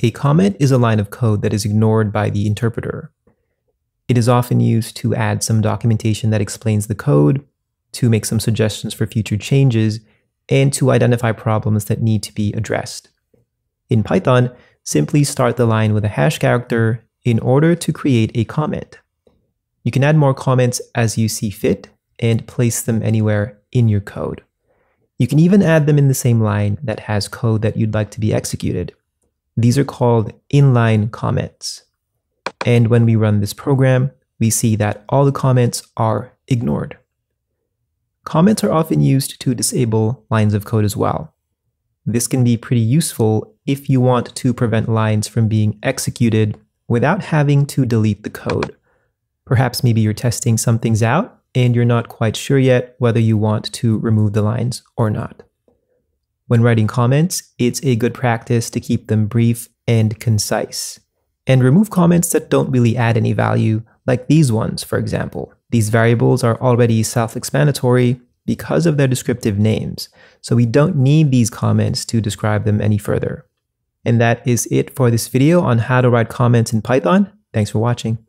A comment is a line of code that is ignored by the interpreter. It is often used to add some documentation that explains the code, to make some suggestions for future changes, and to identify problems that need to be addressed. In Python, simply start the line with a hash character in order to create a comment. You can add more comments as you see fit and place them anywhere in your code. You can even add them in the same line that has code that you'd like to be executed. These are called inline comments. And when we run this program, we see that all the comments are ignored. Comments are often used to disable lines of code as well. This can be pretty useful if you want to prevent lines from being executed without having to delete the code. Perhaps maybe you're testing some things out and you're not quite sure yet whether you want to remove the lines or not. When writing comments, it's a good practice to keep them brief and concise, and remove comments that don't really add any value, like these ones, for example. These variables are already self-explanatory because of their descriptive names, so we don't need these comments to describe them any further. And that is it for this video on how to write comments in Python. Thanks for watching.